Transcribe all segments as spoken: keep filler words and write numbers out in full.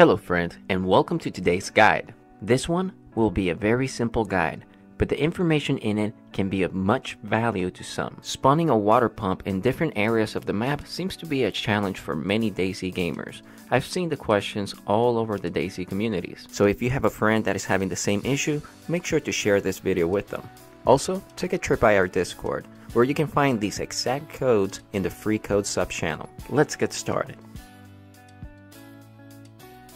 Hello friend, and welcome to today's guide. This one will be a very simple guide, but the information in it can be of much value to some. Spawning a water pump in different areas of the map seems to be a challenge for many DayZ gamers. I've seen the questions all over the DayZ communities. So if you have a friend that is having the same issue, make sure to share this video with them. Also, take a trip by our Discord, where you can find these exact codes in the free code sub channel. Let's get started.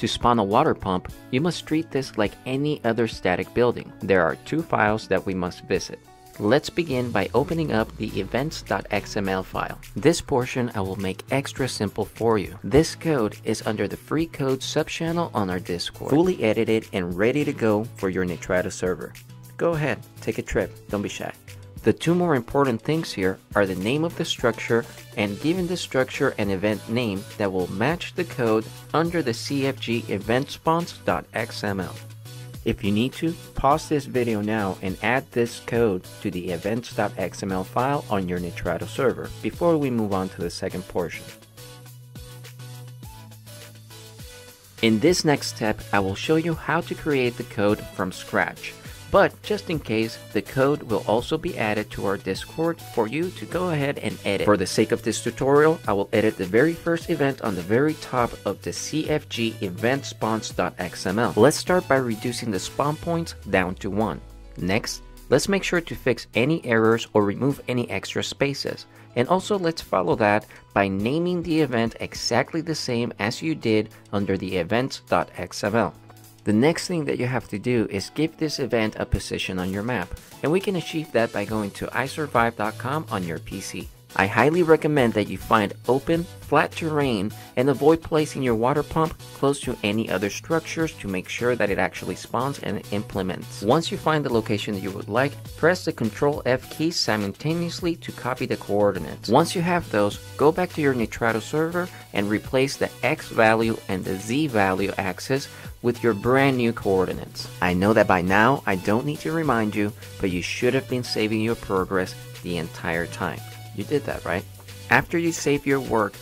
To spawn a water pump, you must treat this like any other static building. There are two files that we must visit. Let's begin by opening up the events dot X M L file. This portion I will make extra simple for you. This code is under the free code subchannel on our Discord, fully edited and ready to go for your Nitrado server. Go ahead, take a trip, don't be shy. The two more important things here are the name of the structure and giving the structure an event name that will match the code under the C F G event spawns dot X M L. If you need to, pause this video now and add this code to the events dot X M L file on your Nitrado server before we move on to the second portion. In this next step, I will show you how to create the code from scratch. But just in case, the code will also be added to our Discord for you to go ahead and edit. For the sake of this tutorial, I will edit the very first event on the very top of the C F G event spawns dot X M L. Let's start by reducing the spawn points down to one. Next, let's make sure to fix any errors or remove any extra spaces. And also let's follow that by naming the event exactly the same as you did under the events dot X M L. The next thing that you have to do is give this event a position on your map, and we can achieve that by going to i survive dot com on your P C. I highly recommend that you find open, flat terrain and avoid placing your water pump close to any other structures to make sure that it actually spawns and implements. Once you find the location that you would like, press the control F keys simultaneously to copy the coordinates. Once you have those, go back to your Nitrado server and replace the X value and the Z value axis with your brand new coordinates. I know that by now I don't need to remind you, but you should have been saving your progress the entire time. You did that, right? After you save your work,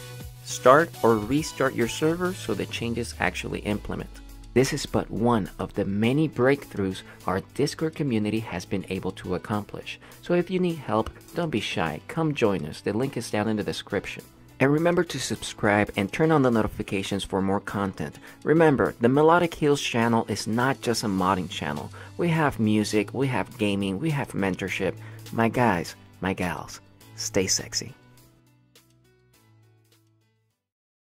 start or restart your server so the changes actually implement. This is but one of the many breakthroughs our Discord community has been able to accomplish. So if you need help, don't be shy, come join us. The link is down in the description. And remember to subscribe and turn on the notifications for more content. Remember, the Melodic Heels channel is not just a modding channel. We have music, we have gaming, we have mentorship. My guys, my gals, stay sexy.